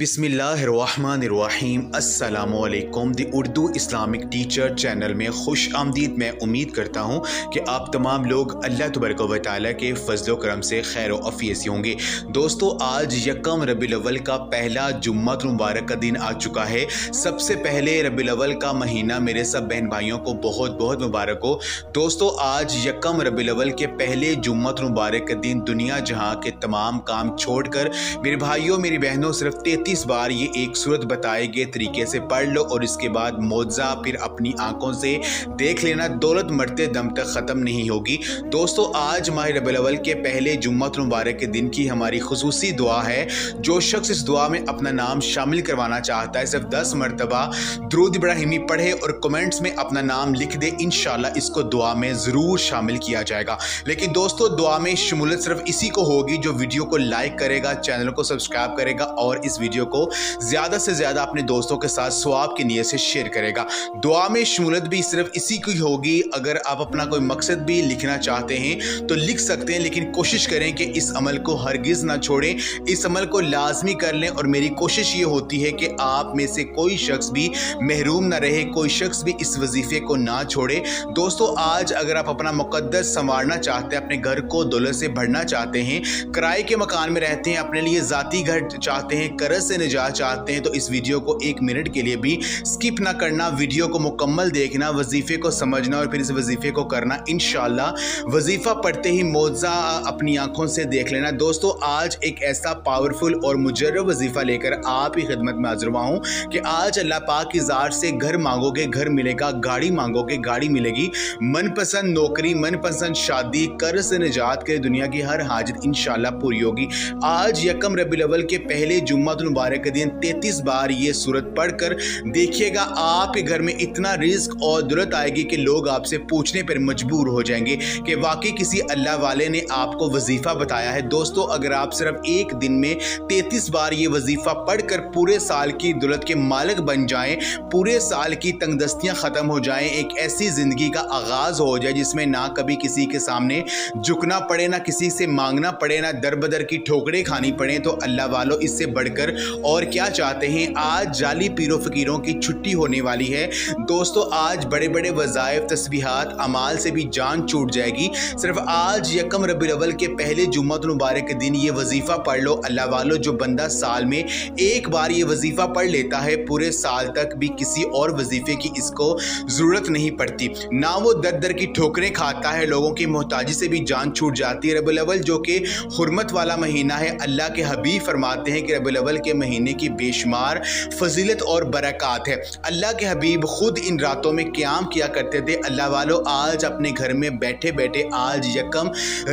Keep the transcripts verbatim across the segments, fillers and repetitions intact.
बिस्मिल्लाहिर्रहमानिर्रहीम। अस्सलामुअलैकुम। The Urdu Islamic teacher channel में खुश आमदीद। मैं उम्मीद करता हूँ कि आप तमाम लोग अल्लाह तबारक व तआला के फजलो करम से खैर व अफियत से होंगे। दोस्तों, आज यकम रबी उल अव्वल का पहला जुम्मा मुबारक का दिन आ चुका है। सबसे पहले रबी उल अव्वल का महीना मेरे सब बहन भाइयों को बहुत बहुत मुबारक हो। दोस्तों, आज यकम रबी उल अव्वल के पहले जुम्मा मुबारक का दिन दुनिया जहाँ के तमाम काम छोड़ कर मेरे भाइयों मेरी बहनों सिर्फ तीस बार ये एक सूरत बताए गए तरीके से पढ़ लो और इसके बाद मौजा फिर अपनी आंखों से देख लेना। दौलत मरते दम तक ख़त्म नहीं होगी। दोस्तों, आज माह रबीउल अव्वल के पहले जुम्मा मुबारक के दिन की हमारी खुसूसी दुआ है। जो शख्स इस दुआ में अपना नाम शामिल करवाना चाहता है सिर्फ दस मरतबा दुरूद इब्राहिमी पढ़े और कमेंट्स में अपना नाम लिख दे। इंशाल्लाह इसको दुआ में ज़रूर शामिल किया जाएगा। लेकिन दोस्तों, दुआ में शमूलियत सिर्फ इसी को होगी जो वीडियो को लाइक करेगा, चैनल को सब्सक्राइब करेगा और इस वीडियो को ज्यादा से ज्यादा अपने दोस्तों के साथ सवाब की नियत से शेयर करेगा। दुआ में शमूलियत भी सिर्फ इसी की होगी। अगर आप अपना कोई मकसद भी लिखना चाहते हैं तो लिख सकते हैं, लेकिन कोशिश करें कि इस अमल को हरगिज ना छोड़ें, इस अमल को लाजमी कर लें। और मेरी कोशिश ये होती है कि आप में से कोई शख्स भी महरूम ना रहे, कोई शख्स भी इस वजीफे को ना छोड़े। दोस्तों, आज अगर आप अपना मुकद्दस संवारना चाहते हैं, अपने घर को दौलत से भरना चाहते हैं, किराए के मकान में रहते हैं, अपने लिए ज़ाती घर चाहते हैं, कर्ज से निजात चाहते हैं, तो इस वीडियो को एक मिनट के लिए भी स्किप ना करना। वीडियो को मुकम्मल देखना, वजीफे को समझना और फिर इस वजीफे को करना। इंशाल्लाह वजीफा पढ़ते ही मौजा अपनी आंखों से देख लेना। दोस्तों, आज एक ऐसा पावरफुल और मुजर्रब वजीफा लेकर आप ही खिदमत में हाजिर हुआ हूँ कि आज अल्लाह पाक की ज़ात से घर मांगोगे घर मिलेगा, गाड़ी मांगोगे गाड़ी मिलेगी, मनपसंद नौकरी, मनपसंद शादी, कर्ज से निजात के दुनिया की हर हाजत इंशाल्लाह पूरी होगी। आज यकम रबी उल अव्वल के पहले जुम्मा मुबारक दिन तैंतीस बार ये सूरत पढ़कर देखिएगा, आपके घर में इतना रिस्क और दौलत आएगी कि लोग आपसे पूछने पर मजबूर हो जाएंगे कि वाकई किसी अल्लाह वाले ने आपको वजीफा बताया है। दोस्तों, अगर आप सिर्फ एक दिन में तैंतीस बार ये वजीफा पढ़कर पूरे साल की दौलत के मालिक बन जाएं, पूरे साल की तंगदस्तियां खत्म हो जाएं, एक ऐसी जिंदगी का आगाज हो जाए जिसमें ना कभी किसी के सामने झुकना पड़े, ना किसी से मांगना पड़े, ना दर बदर की ठोकरें खानी पड़े, तो अल्लाह वालों इससे बढ़कर और क्या चाहते हैं। आज जाली पीरों फकीरों की छुट्टी होने वाली है। दोस्तों, आज बड़े बड़े वज़ाइफ, तस्बीहात, अमाल से भी जान छूट जाएगी। सिर्फ आज यकम रबी अव्वल के पहले जुम्मा मुबारक के दिन ये वजीफा पढ़ लो। अल्लाह वालों, जो बंदा साल में एक बार ये वजीफा पढ़ लेता है पूरे साल तक भी किसी और वजीफे की इसको जरूरत नहीं पड़ती, ना वो दर दर की ठोकरें खाता है, लोगों की मोहताजी से भी जान छूट जाती है। रबी अव्वल जो कि हुरमत वाला महीना है, अल्लाह के हबीब फरमाते हैं कि रबी अव्वल के महीने की बेशुमार फजीलत और बरकत है। अल्लाह के हबीब खुद इन रातों में क़याम किया करते थे। अल्लाह वालों, आज अपने घर में बैठे बैठे आज यकम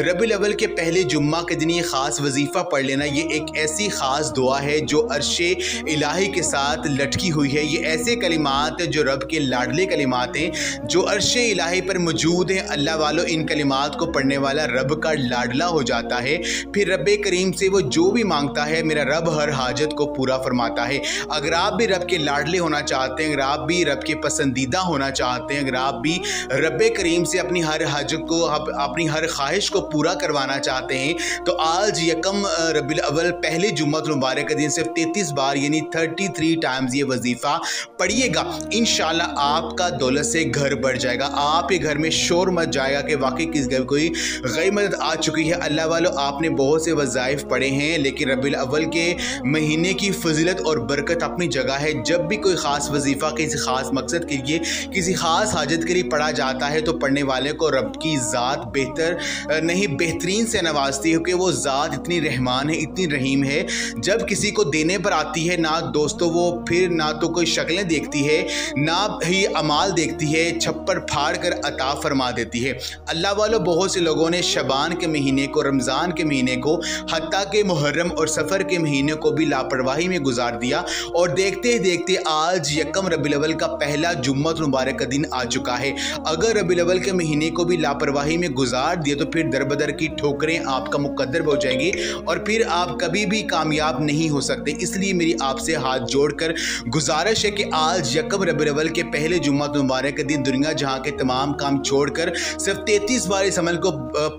रबीउल अव्वल के पहले जुम्मा के दिन ये ख़ास वजीफ़ा पढ़ लेना। ये एक ऐसी ख़ास दुआ है जो अर्शे इलाही के साथ लटकी हुई है। ये ऐसे कलिमात हैं जो रब के लाडले कलिमात हैं, जो अर्शे इलाही पर मौजूद हैं। अल्लाह वालों, इन कलिमात को पढ़ने वाला रब का लाडला हो जाता है। फिर रब करीम से वो जो भी मांगता है, मेरा रब हर हाजत को पूरा फरमाता है। अगर आप भी रब के लाडले होना चाहते हैं, अगर आप भी रब के पसंदीदा होना चाहते हैं, अगर आप भी रब करीम से अपनी हर हाजत को, अपनी हर ख्वाहिश को पूरा करवाना चाहते हैं, तो आज यकम रबी अव्वल पहले जुम्मा मुबारक के दिन सिर्फ तैंतीस बार यानी तैंतीस टाइम्स ये वजीफा पढ़िएगा। इंशाल्लाह आपका दौलत से घर बढ़ जाएगा, आपके घर में शोर मच जाएगा कि वाकई किस घर कोई गैर मदद आ चुकी है। अल्लाह वालों, आपने बहुत से वज़ाइफ पढ़े हैं, लेकिन रबी अव्वल के महीने की फजीलत और बरकत अपनी जगह है। जब भी कोई ख़ास वजीफ़ा किसी ख़ास मकसद के लिए, किसी ख़ास हाजत के लिए पढ़ा जाता है, तो पढ़ने वाले को रब की ज़ात बेहतर नहीं बेहतरीन से नवाजती है कि वो ज़ात इतनी रहमान है, इतनी रहीम है। जब किसी को देने पर आती है ना दोस्तों, वो फिर ना तो कोई शक्लें देखती है, ना ही अमाल देखती है, छप्पर फाड़ कर अता फरमा देती है। अल्लाह वालों, बहुत से लोगों ने शबान के महीने को, रमज़ान के महीने को, हत्ता के मुहर्रम और सफ़र के महीने को भी लापरवाही में गुजार दिया। और देखते ही देखते आज यकम रबी अव्वल का पहला जुम्मा मुबारक का दिन आ चुका है। अगर रबी अव्वल के महीने को भी लापरवाही में गुजार दिया तो फिर दरबदर की ठोकरें आपका मुकद्दर हो जाएंगी और फिर आप कभी भी कामयाब नहीं हो सकते। इसलिए मेरी आपसे हाथ जोड़कर गुजारिश है कि आज यकम रबी अव्वल के पहले जुम्मा मुबारक का दिन दुनिया जहाँ के तमाम काम छोड़कर सिर्फ तैंतीस बार इस अमल को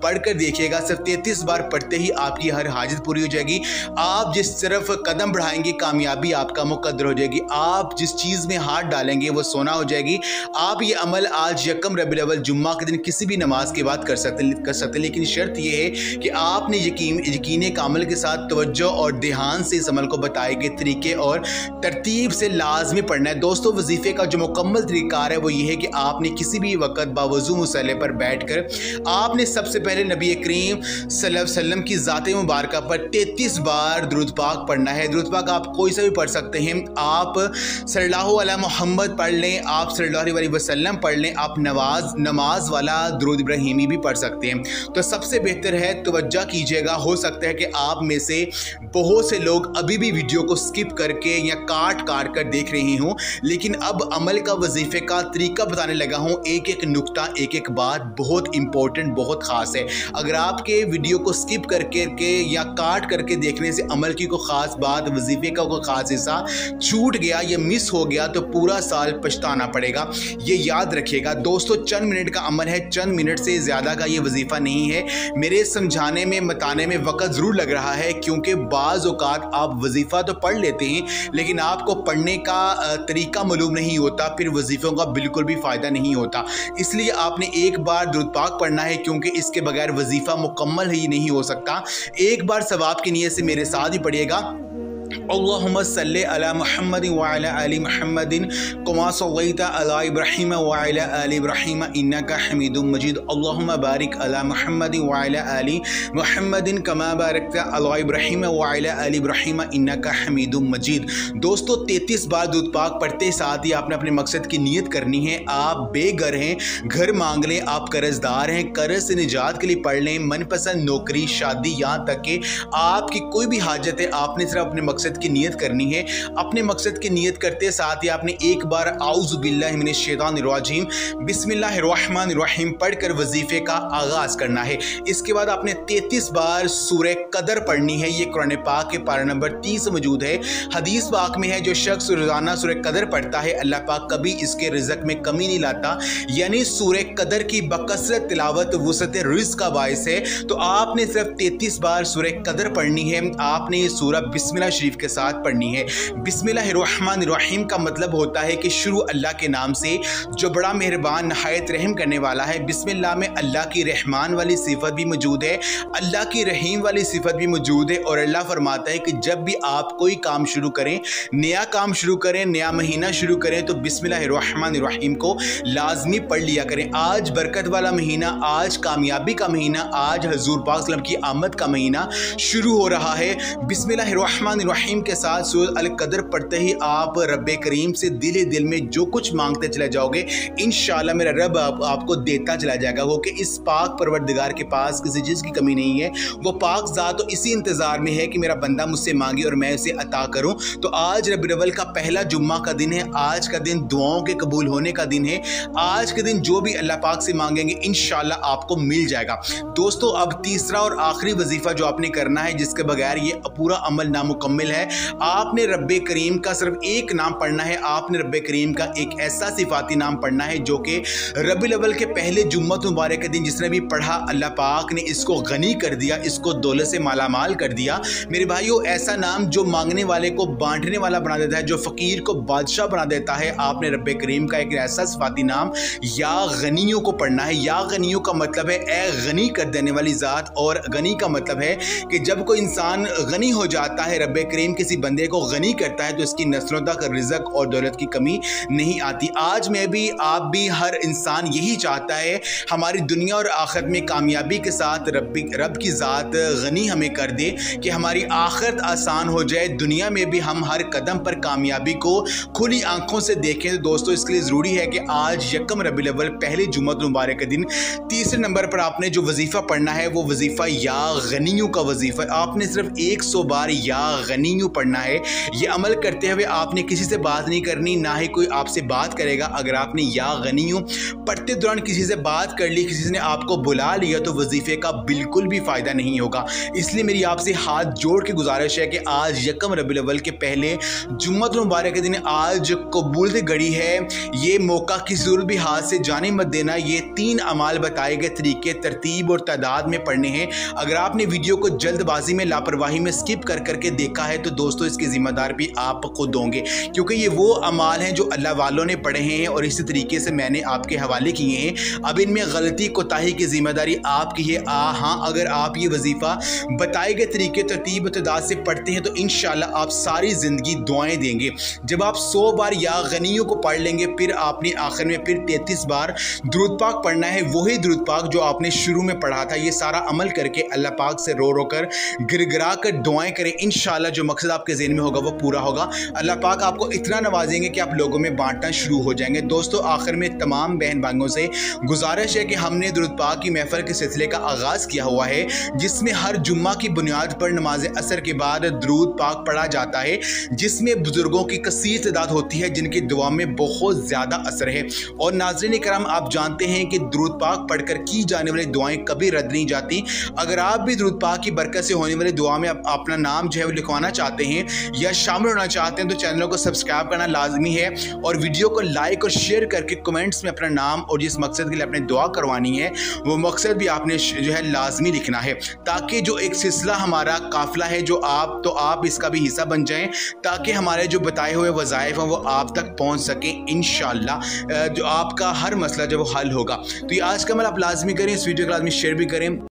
पढ़ कर देखिएगा। सिर्फ तैंतीस बार पढ़ते ही आपकी हर हाजत पूरी हो जाएगी। आप जिस तरफ कदम बढ़ाएंगे कामयाबी आपका मुकद्दर हो जाएगी। आप जिस चीज़ में हाथ डालेंगे वो सोना हो जाएगी। आप ये अमल आज यकम रबी अव्वल जुम्मा के दिन किसी भी नमाज के बाद कर सकते कर सकते हैं, लेकिन शर्त ये है कि आपने यकीन यकीन कामल के साथ तवज्जो और ध्यान से इस अमल को बताए गए तरीके और तरतीब से लाजमी पढ़ना है। दोस्तों, वजीफे का जो मुकम्मल तरीक़ार है वो ये है कि आपने किसी भी वक्त बावजू मुसल्ले पर बैठ कर आपने सबसे पहले नबी करीम सल्लल्लाहु अलैहि वसल्लम की ज़ाते मुबारक पर तैंतीस बार दुरूद पाक पढ़ना है। दुरूद पाक आप कोई सा भी पढ़ सकते हैं, आप सल्लल्लाहु अलैहि मोहम्मद पढ़ लें, आप सल्लल्लाहु अलैहि वसल्लम पढ़ लें, आप नमाज नमाज वाला दुरूद इब्राहिमी भी पढ़ सकते हैं। तो सबसे बेहतर है तवज्जो कीजिएगा। हो सकता है कि आप में से बहुत से लोग अभी भी वीडियो को स्किप करके या काट काट कर देख रहे हों, लेकिन अब अमल का वजीफे का तरीका बताने लगा हूँ। एक एक नुक्ता एक एक बात बहुत इंपॉर्टेंट बहुत ख़ास है। अगर आपके वीडियो को स्किप करके के या काट करके देखने से अमल की कोई ख़ास बात, वजीफे का कोई ख़ास हिस्सा छूट गया या मिस हो गया तो पूरा साल पछताना पड़ेगा, ये याद रखिएगा। दोस्तों, चंद मिनट का अमल है, चंद मिनट से ज़्यादा का ये वजीफ़ा नहीं है। मेरे समझाने में बताने में वक्त ज़रूर लग रहा है क्योंकि बाज़ औक़ात आप वजीफ़ा तो पढ़ लेते हैं लेकिन आपको पढ़ने का तरीका मालूम नहीं होता, फिर वजीफ़ों का बिल्कुल भी फ़ायदा नहीं होता। इसलिए आपने एक बार दुरूद पाक पढ़ना है क्योंकि इसके बगैर वजीफ़ा मुकम्मल ही नहीं हो सकता। एक बार सवाब की नियत से मेरे साथ ही पढ़िएगा। अल्लाहुम्मा सल्ली अला मुहम्मद व अला आलि मुहम्मद कमा सल्लैता अला इब्राहीम व अला आलि इब्राहीम इन्नका हमीदुम मजीद। अल्लाहुम्मा बारिक अला मुहम्मद व अला आलि मुहम्मद कमा बारकता अला इब्राहीम व अला आलि इब्राहीम इन्नका हमीदुम मजीद। दोस्तों, तैंतीस बार दुरूद पाक पढ़ते साथ ही आपने अपने मकसद की नीयत करनी है। आप बेघर हैं, घर मांग लें, आप कर्जदार हैं, कर्ज से निजात के लिए पढ़ लें, मनपसंद नौकरी, शादी, यहाँ तक कि आपकी कोई भी हाजत है, आपने सिर्फ अपने मकसद की नियत करनी है। अपने मकसद की नियत करते साथ ही आपने एक बार आउज़ु बिल्लाहि मिनश शैतानिर रजीम बिस्मिल्लाहिर रहमानिर रहीम पढ़कर वजीफे का आगाज़ करना है। इसके बाद आपने तैंतीस बार सूरह कदर पढ़नी है। ये कुरान पाक के पारा नंबर तीस मौजूद है। हदीस पाक में है जो शख्स रोज़ाना सूरह कदर पढ़ता है अल्लाह पाक कभी इसके रिज़्क में कमी नहीं लाता, यानी सूरह कदर की बकसरत तिलावत वुसअत रिज़्क का बायस है। तो आपने सिर्फ तैंतीस बार सूरह कदर पढ़नी है। आपने ये सूरह बिस्मिल्लाह शरीफ के साथ पढ़नी है। बिस्मिल्लाहिर्रहमानिर्रहीम का मतलब होता है कि शुरू अल्लाह के नाम से जो बड़ा मेहरबान नहायत रहम करने वाला है। बिस्मिल्लाह में अल्लाह की रहमान वाली सिफत भी मौजूद है, अल्लाह की रहीम वाली सिफत भी मौजूद है। और अल्लाह फरमाता है कि जब भी आप कोई काम शुरू करें, नया काम शुरू करें, नया महीना शुरू करें तो बिस्मिल्लाहिर्रहमानिर्रहीम को लाजमी पढ़ लिया करें। आज बरकत वाला महीना, आज कामयाबी का महीना, आज हजूर पाक सल्लल्लाहु अलैहि वसल्लम की आमद का महीना शुरू हो रहा है। बिस्मिल्लाहिर्रहमानिर्रहीम के साथ सूरह अल कदर पढ़ते ही आप रब्बे करीम से दिले दिल में जो कुछ मांगते चले जाओगे इंशाअल्लाह मेरा रब आप, आपको देता चला जाएगा। वो कि इस पाक परवरदिगार के पास किसी चीज़ की कमी नहीं है, वो पाक ज़ात तो इसी इंतज़ार में है कि मेरा बंदा मुझसे मांगे और मैं उसे अता करूं। तो आज रबी अव्वल का पहला जुम्मा का दिन है। आज का दिन दुआओं के कबूल होने का दिन है। आज के दिन जो भी अल्लाह पाक से मांगेंगे इंशाअल्लाह आपको मिल जाएगा। दोस्तों, अब तीसरा और आखिरी वजीफ़ा जो आपने करना है जिसके बगैर ये पूरा अमल नामुकम्मल है, आपने रब्बे करीम का सिर्फ एक नाम पढ़ना है। आपने रब्बे करीम का एक ऐसा सिफाती नाम पढ़ना है जो कि रबीउल अव्वल के पहले जुम्मा मुबारक के दिन जिसने भी पढ़ा अल्लाह पाक ने इसको गनी कर दिया, इसको दौलत से मालामाल कर दिया। मेरे भाइयों, ऐसा नाम जो मांगने वाले को बांटने वाला बना देता है, जो फ़कीर को बादशाह बना देता है। आपने रब्बे करीम का एक ऐसा सिफाती नाम या गनियों को पढ़ना है। या गनियों का मतलब है ए गनी कर देने वाली ज़ात, और गनी का मतलब है कि जब कोई इंसान गनी हो जाता है, रब्बे करीम किसी बंदे को गनी करता है तो इसकी नस्लों तक रिज़्क और दौलत की कमी नहीं आती। आज मैं भी, आप भी, हर इंसान यही चाहता है हमारी दुनिया और आखिरत में कामयाबी के साथ रब रब की ज़ात गनी हमें कर दे कि हमारी आखिरत आसान हो जाए, दुनिया में भी हम हर कदम पर कामयाबी को खुली आंखों से देखें। तो दोस्तों, इसके लिए ज़रूरी है कि आज यकम रबी अव्वल पहले जुम्मत मुबारक के दिन तीसरे नंबर पर आपने जो वजीफ़ा पढ़ना है वो वजीफ़ा या गनियों का वजीफ़ा। आपने सिर्फ एक सौ बार या गनी पढ़ना है। ये अमल करते हुए आपने किसी से बात नहीं करनी, ना ही कोई आपसे बात करेगा। अगर आपने या गनी पढ़ते दौरान किसी से बात कर ली, किसी ने आपको बुला लिया तो वजीफे का बिल्कुल भी फ़ायदा नहीं होगा। इसलिए मेरी आपसे हाथ जोड़ के गुजारिश है कि आज यकम रबी अव्वल के पहले जुम्मत मुबारक के दिन, आज कबूलत घड़ी है, ये मौका किसी ज़रूर भी हाथ से जाने मत देना। ये तीन अमाल बताए गए तरीके तरतीब और तादाद में पढ़ने हैं। अगर आपने वीडियो को जल्दबाजी में, लापरवाही में स्किप कर करके देखा है है तो दोस्तों इसकी ज़िम्मेदार भी आप खुद होंगे, क्योंकि ये वो अमाल हैं जो अल्लाह वालों ने पढ़े हैं और इसी तरीके से मैंने आपके हवाले किए हैं। अब इनमें गलती कोताही की ज़िम्मेदारी आपकी है। आ हाँ, अगर आप ये वजीफ़ा बताए गए तरीके तरतीब तदाद से पढ़ते हैं तो इंशाल्लाह आप सारी ज़िंदगी दुआएँ देंगे। जब आप सौ बार या गनियों को पढ़ लेंगे फिर आपने आखिर में फिर तैंतीस बार दुरूद पाक पढ़ना है, वही दुरूद पाक जो आपने शुरू में पढ़ा था। ये सारा अमल करके अल्लाह पाक से रो रो कर गिरगिरा कर दुआएं करें, इंशाल्लाह जो मकसद आपके ज़हन में होगा वो पूरा होगा। अल्लाह पाक आपको इतना नवाजेंगे कि आप लोगों में बांटना शुरू हो जाएंगे। दोस्तों आखिर में तमाम बहन भाइयों से गुजारिश है कि हमने दुरूद पाक की महफिल के सिलसिले का आगाज़ किया हुआ है जिसमें हर जुम्मा की बुनियाद पर नमाज असर के बाद दुरूद पाक पढ़ा जाता है, जिसमें बुजुर्गों की कसीर तादाद होती है जिनकी दुआ में बहुत ज़्यादा असर है। और नाज़रीन इकराम आप जानते हैं कि दुरूद पाक पढ़कर की जाने वाली दुआएं कभी रद्द नहीं जाती। अगर आप भी दुरूद पाक की बरकत से होने वाली दुआ में आप अपना नाम जो है वो लिखवाना चाहते हैं या शामिल होना चाहते हैं तो चैनल को सब्सक्राइब करना लाजमी है और वीडियो को लाइक और शेयर करके कमेंट्स में अपना नाम और जिस मकसद के लिए आपने दुआ करवानी है वो मकसद भी आपने जो है लाजमी लिखना है, ताकि जो एक सिलसिला हमारा काफिला है जो आप तो आप इसका भी हिस्सा बन जाएँ, ताकि हमारे जो बताए हुए वज़ाइफ हैं वो आप तक पहुँच सकें। इंशाल्लाह जो आपका हर मसला जो वो हल होगा। तो ये आज का अमल आप लाजमी करें, इस वीडियो को लाजमी शेयर भी करें।